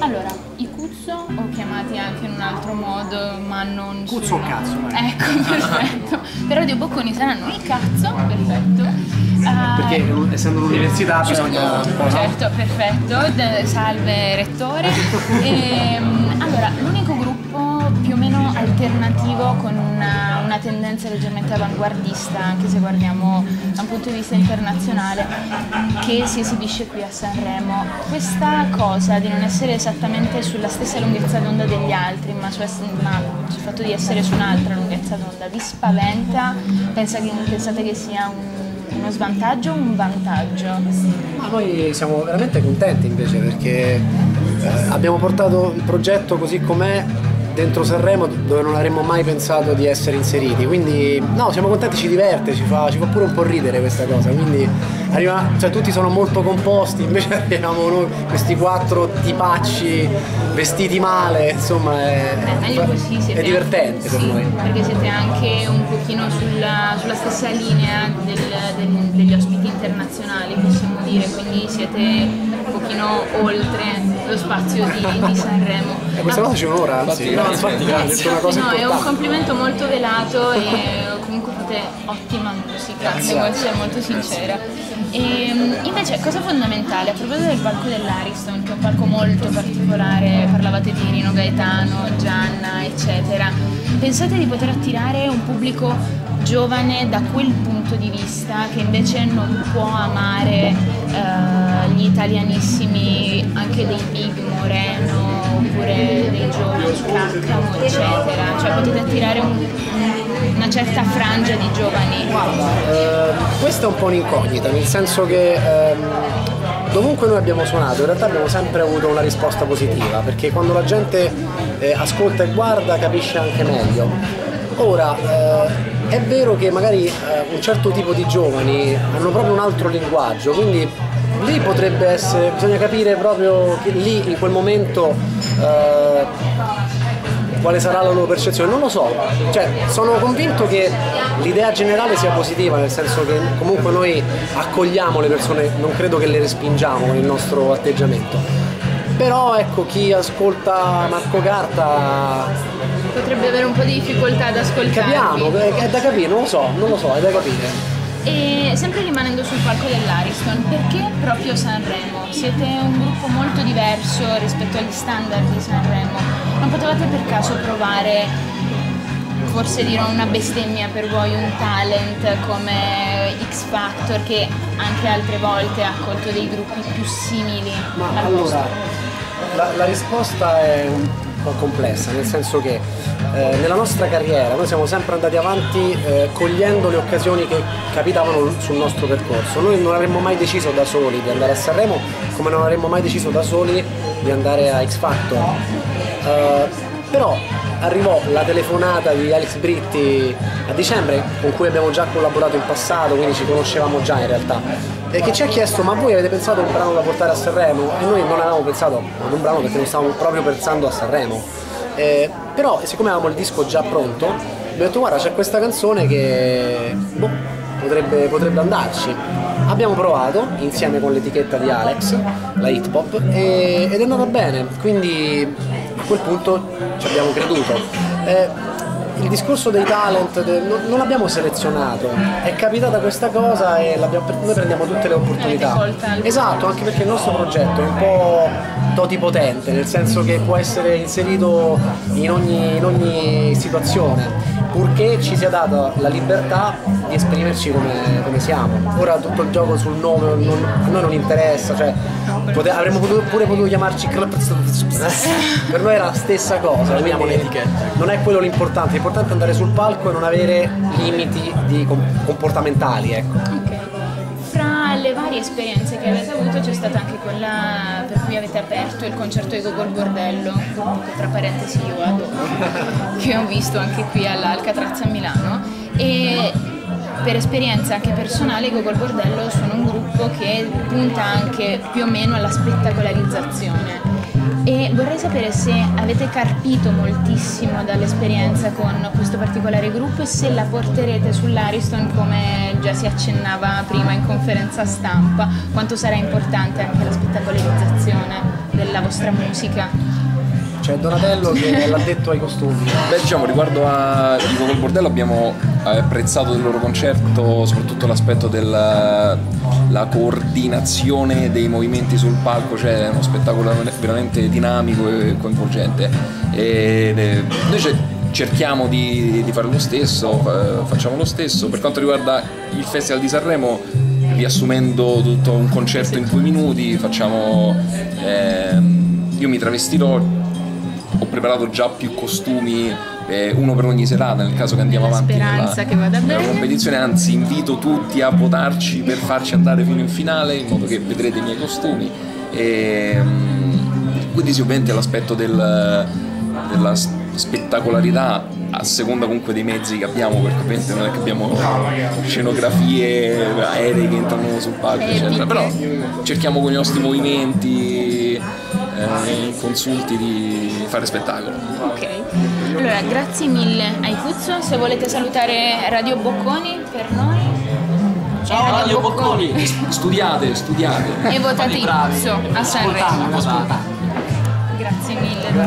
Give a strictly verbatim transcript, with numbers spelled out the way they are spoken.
Allora, i Kutso, o chiamati anche in un altro modo, ma non Kutso o cazzo, eh. Ecco, perfetto. Per Radio Bocconi saranno i cazzo, perfetto. Perché essendo l'università bisogna... Certo, perfetto. De, salve rettore. E, allora, l'unico gruppo più o meno alternativo con una, una tendenza leggermente avanguardista, anche se guardiamo da un punto di vista internazionale, che si esibisce qui a Sanremo. Questa cosa di non essere esattamente sulla stessa lunghezza d'onda degli altri, ma, su, ma sul fatto di essere su un'altra lunghezza d'onda, vi spaventa? Pensa che, pensate che sia un... uno svantaggio o un vantaggio? Ma noi siamo veramente contenti invece, perché eh, abbiamo portato il progetto così com'è dentro Sanremo, dove non avremmo mai pensato di essere inseriti, quindi no, siamo contenti, ci diverte, ci fa, ci fa pure un po' ridere questa cosa, quindi arriva, cioè, tutti sono molto composti, invece abbiamo noi questi quattro tipacci vestiti male, insomma è, Beh, così, è divertente anche, per sì, noi. Perché siete anche un pochino sulla, sulla stessa linea del, del, degli ospiti internazionali, possiamo dire, quindi siete un pochino oltre lo spazio di, di Sanremo. E questa cosa c'è un'ora, anzi. No, infatti, grazie, sì, è una cosa no, importante. È un complimento molto velato e comunque fate ottima musica, devo essere molto sincera. E, invece, cosa fondamentale, a proposito del palco dell'Ariston, che è un palco molto particolare, parlavate di Rino Gaetano, Gianna, eccetera, pensate di poter attirare un pubblico giovane da quel punto di vista, che invece non può amare eh, gli italianissimi anche dei big Moreno oppure dei giovani Caccamo, eccetera, cioè potete attirare un, una certa frangia di giovani? Guarda, eh, questa è un po' un'incognita, nel senso che ehm... dovunque noi abbiamo suonato, in realtà abbiamo sempre avuto una risposta positiva, perché quando la gente eh, ascolta e guarda capisce anche meglio. Ora, eh, è vero che magari eh, un certo tipo di giovani hanno proprio un altro linguaggio, quindi lì potrebbe essere, bisogna capire proprio che lì in quel momento eh, quale sarà la loro percezione, non lo so, cioè sono convinto che l'idea generale sia positiva, nel senso che comunque noi accogliamo le persone, non credo che le respingiamo con il nostro atteggiamento, però ecco, chi ascolta Marco Carta potrebbe avere un po' di difficoltà ad ascoltarvi. Capiamo, è da capire, non lo so, non lo so, è da capire. E sempre rimanendo sul palco dell'Ariston, perché proprio Sanremo? Siete un gruppo molto diverso rispetto agli standard di Sanremo. Non potevate per caso provare, forse dirò una bestemmia per voi, un talent come X Factor, che anche altre volte ha accolto dei gruppi più simili? Ma allora, la, la risposta è un po' complessa, nel senso che eh, nella nostra carriera noi siamo sempre andati avanti eh, cogliendo le occasioni che capitavano sul nostro percorso. Noi non avremmo mai deciso da soli di andare a Sanremo, come non avremmo mai deciso da soli di andare a X Factor. Eh, però arrivò la telefonata di Alex Britti a dicembre, con cui abbiamo già collaborato in passato, quindi ci conoscevamo già in realtà, e che ci ha chiesto: ma voi avete pensato a un brano da portare a Sanremo? E noi non avevamo pensato ad un brano, perché non stavamo proprio pensando a Sanremo, eh, però siccome avevamo il disco già pronto abbiamo detto: guarda, c'è questa canzone che boh, potrebbe, potrebbe andarci. Abbiamo provato insieme con l'etichetta di Alex, la hip hop, e, ed è andata bene, quindi a quel punto ci abbiamo creduto. Eh, il discorso dei talent de, non, non l'abbiamo selezionato, è capitata questa cosa e noi prendiamo tutte le opportunità. Esatto, anche perché il nostro progetto è un po' totipotente, nel senso che può essere inserito in ogni, in ogni situazione, purché ci sia data la libertà di esprimerci come, come siamo. Ora tutto il gioco sul nome non, a noi non interessa, cioè pote, avremmo potuto, pure potuto chiamarci per noi era la stessa cosa, abbiamo l'etichetta. Non è quello l'importante, l'importante è andare sul palco e non avere limiti di comportamentali, ecco. Okay. Fra le varie esperienze che avete avuto c'è stata anche quella per cui avete aperto il concerto di Gogol Bordello, che tra parentesi io adoro, che ho visto anche qui all'Alcatrazza a Milano, e per esperienza anche personale Gogol Bordello sono un gruppo che punta anche più o meno alla spettacolarizzazione. E vorrei sapere se avete carpito moltissimo dall'esperienza con questo particolare gruppo e se la porterete sull'Ariston, come già si accennava prima in conferenza stampa, quanto sarà importante anche la spettacolarizzazione. della vostra musica? Cioè Donatello che l'ha detto ai costumi. Beh, diciamo, riguardo a Gogol Bordello abbiamo apprezzato del loro concerto soprattutto l'aspetto della la coordinazione dei movimenti sul palco, cioè è uno spettacolo veramente dinamico e coinvolgente. E noi c'è cerchiamo di, di fare lo stesso, facciamo lo stesso. Per quanto riguarda il Festival di Sanremo, riassumendo tutto un concerto in due minuti, facciamo ehm, io mi travestirò, ho preparato già più costumi, eh, uno per ogni serata nel caso che andiamo avanti nella, che vada bene. nella competizione, anzi invito tutti a votarci per farci andare fino in finale, in modo che vedrete i miei costumi. E, quindi sicuramente l'aspetto del, della spettacolarità a seconda comunque dei mezzi che abbiamo, perché ovviamente non è che abbiamo scenografie aeree che entrano sul palco eccetera, però cerchiamo con i nostri movimenti eh, consulti di fare spettacolo. Ok, allora grazie mille ai Kutso, se volete salutare Radio Bocconi per noi. Ciao Radio, Radio Bocconi, Bocconi. studiate, studiate e votate i Kutso a Sanremo. Grazie mille.